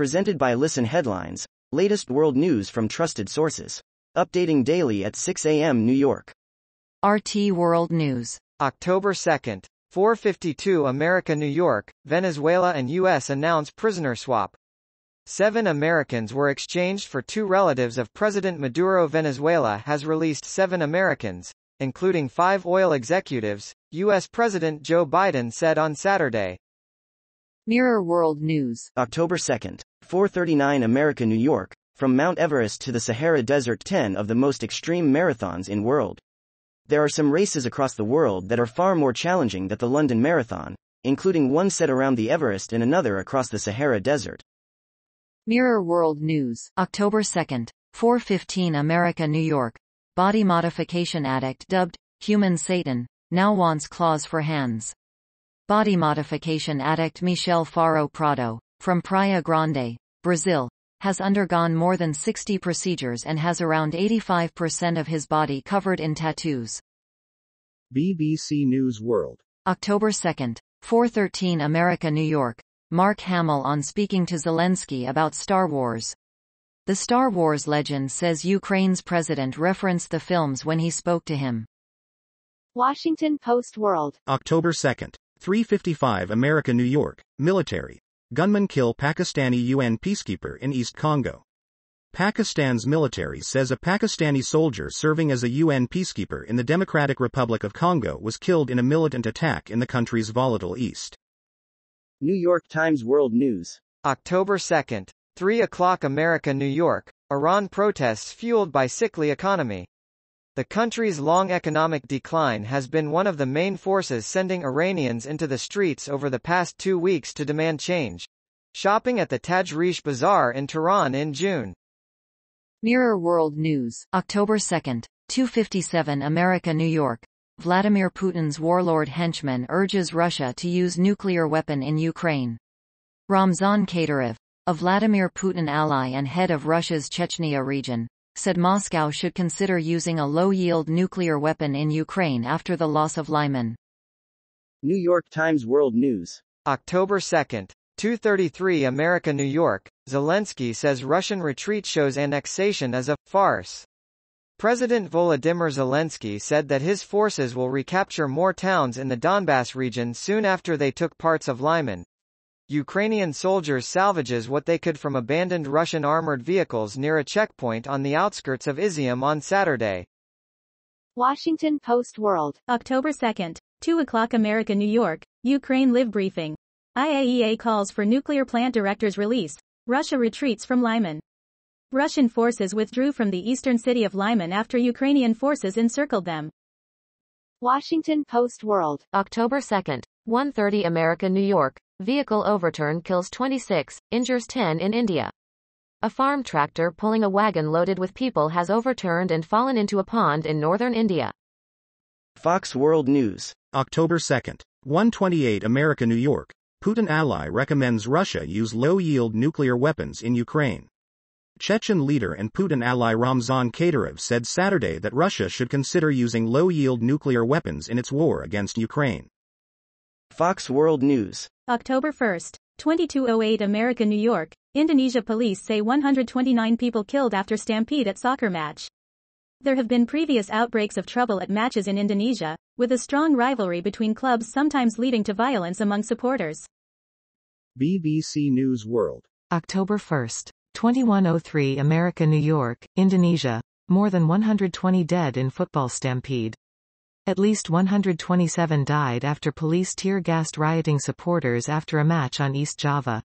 Presented by Listen Headlines, latest world news from trusted sources. Updating daily at 6 a.m. New York. RT World News. October 2nd. 4:52 America. New York, Venezuela and U.S. announce prisoner swap. 7 Americans were exchanged for 2 relatives of President Maduro. Venezuela has released 7 Americans, including 5 oil executives, U.S. President Joe Biden said on Saturday. Mirror World News. October 2nd. 4:39 America. New York, from Mount Everest to the Sahara Desert, 10 of the most extreme marathons in world. There are some races across the world that are far more challenging than the London Marathon, including one set around the Everest and another across the Sahara Desert. Mirror World News. October 2nd, 4:15 America. New York. Body modification addict dubbed Human Satan now wants claws for hands. Body modification addict Michelle Faro Prado, from Praia Grande, Brazil, has undergone more than 60 procedures and has around 85% of his body covered in tattoos. BBC News World. October 2nd, 4:13 America. New York, Mark Hamill on speaking to Zelensky about Star Wars. The Star Wars legend says Ukraine's president referenced the films when he spoke to him. Washington Post World. October 2nd, 3:55 America. New York, military. Gunmen kill Pakistani UN peacekeeper in East Congo. Pakistan's military says a Pakistani soldier serving as a UN peacekeeper in the Democratic Republic of Congo was killed in a militant attack in the country's volatile east. New York Times World News. October 2nd, 3 o'clock America. New York, Iran protests fueled by sickly economy. The country's long economic decline has been one of the main forces sending Iranians into the streets over the past 2 weeks to demand change. Shopping at the Tajrish Bazaar in Tehran in June. Mirror World News. October 2nd, 2:57 America. New York. Vladimir Putin's warlord henchman urges Russia to use nuclear weapon in Ukraine. Ramzan Kadyrov, a Vladimir Putin ally and head of Russia's Chechnya region, said Moscow should consider using a low-yield nuclear weapon in Ukraine after the loss of Lyman. New York Times World News. October 2, 2:33 America. New York, Zelensky says Russian retreat shows annexation as a farce. President Volodymyr Zelensky said that his forces will recapture more towns in the Donbas region soon after they took parts of Lyman. Ukrainian soldiers salvages what they could from abandoned Russian armored vehicles near a checkpoint on the outskirts of Izium on Saturday. Washington Post World. October 2nd, 2 o'clock America. New York, Ukraine live briefing. IAEA calls for nuclear plant director's release. Russia retreats from Lyman. Russian forces withdrew from the eastern city of Lyman after Ukrainian forces encircled them. Washington Post World. October 2nd, 1:30 America. New York. Vehicle overturn kills 26, injures 10 in India. A farm tractor pulling a wagon loaded with people has overturned and fallen into a pond in northern India. Fox World News. October 2nd, 1:28 America. New York. Putin ally recommends Russia use low-yield nuclear weapons in Ukraine. Chechen leader and Putin ally Ramzan Kadyrov said Saturday that Russia should consider using low-yield nuclear weapons in its war against Ukraine. Fox World News. October 1st, 22:08 America. New York, Indonesia police say 129 people killed after stampede at soccer match. There have been previous outbreaks of trouble at matches in Indonesia, with a strong rivalry between clubs sometimes leading to violence among supporters. BBC News World. October 1st, 21:03 America. New York, Indonesia, more than 120 dead in football stampede. At least 127 died after police tear-gassed rioting supporters after a match on East Java.